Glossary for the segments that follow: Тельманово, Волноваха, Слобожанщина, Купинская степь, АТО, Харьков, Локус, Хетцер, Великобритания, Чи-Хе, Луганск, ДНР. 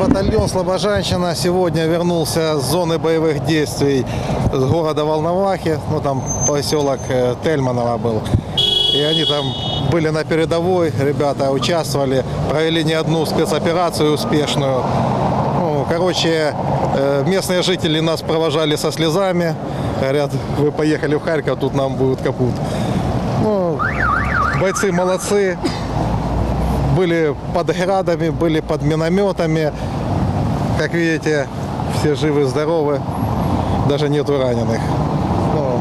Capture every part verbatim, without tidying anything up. Батальон «Слобожанщина» сегодня вернулся с зоны боевых действий с города Волновахи, ну там поселок Тельманово был. И они там были на передовой, ребята участвовали, провели не одну спецоперацию успешную. Ну, короче, местные жители нас провожали со слезами, говорят, вы поехали в Харьков, тут нам будет капут. Ну, бойцы молодцы, были под градами, были под минометами. Как видите, все живы-здоровы, даже нету раненых. Ну,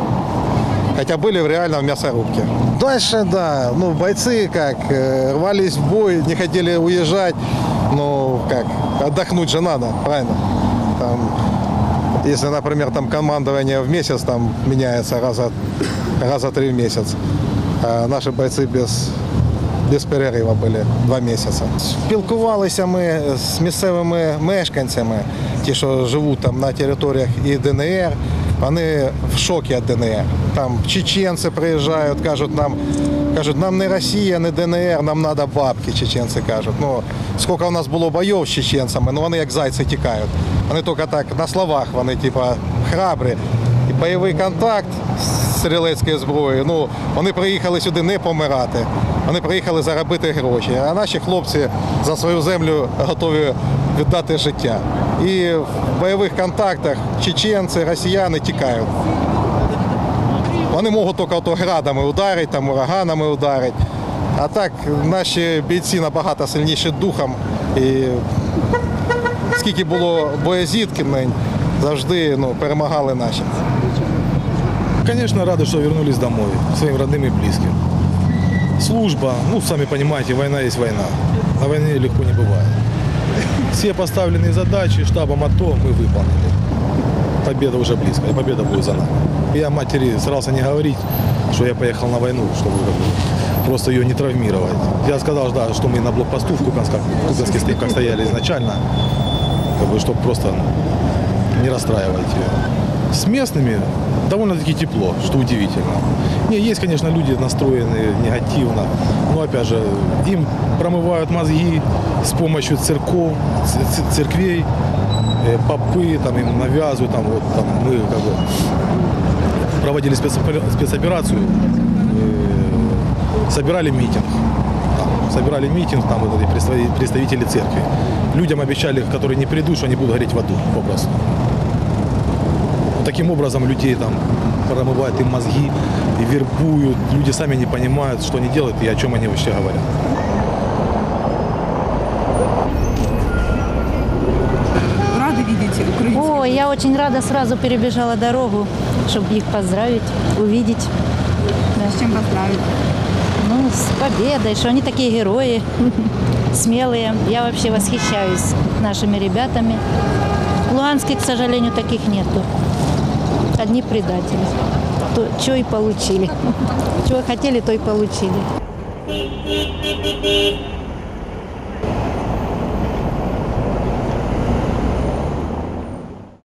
хотя были реально в мясорубке. Дальше, да, ну бойцы как, рвались в бой, не хотели уезжать. Ну как, отдохнуть же надо, правильно? Там, если, например, там командование в месяц там меняется раза, раза три в месяц, а наши бойцы без... без перерыва были два місяці. Спілкувалися ми з місцевими мешканцями, ті, що живуть там на територіях і Д Н Р, вони в шокі від Д Н Р. Там чеченці приїжджають, кажуть нам, кажуть, нам не Росія, не Д Н Р, нам треба бабки, чеченці кажуть. Ну, скільки у нас було бойов з чеченцями, ну вони як зайці тікають. Вони тільки так, на словах, вони типа храбрі. І бойовий контакт з стрілецькою зброєю, ну, вони приїхали сюди не помирати. Вони приїхали заробити гроші, а наші хлопці за свою землю готові віддати життя. І в бойових контактах чеченці, росіяни тікають. Вони можуть тільки градами ударити, там, ураганами ударити. А так наші бійці набагато сильніші духом. І скільки було боєзіткнень, завжди ну, перемагали наші. Звісно, радий, що повернулися додому, своїм родним і близьким. Служба, ну, сами понимаете, война есть война. На войне легко не бывает. Все поставленные задачи штабом АТО мы выполнили. Победа уже близко, и победа будет за нами. Я матери старался не говорить, что я поехал на войну, чтобы просто ее не травмировать. Я сказал, да, что мы на блокпосту в Купинской степи, как стояли изначально, как бы, чтобы просто не расстраивать ее. С местными довольно-таки тепло, что удивительно. Не, есть, конечно, люди настроены негативно, но, опять же, им промывают мозги с помощью церков, церквей, попы, там, им навязывают, там, вот, там, мы как бы, проводили спецоперацию, собирали митинг, там, собирали митинг, там, вот, представители церкви. Людям обещали, которые не придут, что они будут гореть в аду, попросту. Таким образом людей там промывают им мозги и вербуют. Люди сами не понимают, что они делают и о чем они вообще говорят. Рады видеть украинцев? О, я очень рада, сразу перебежала дорогу, чтобы их поздравить, увидеть. Да. С чем поздравить? Ну, с победой, что они такие герои, смелые. Я вообще восхищаюсь нашими ребятами. В Луганске, к сожалению, таких нету. Одни предатели. То, что и получили. Чего хотели, то и получили.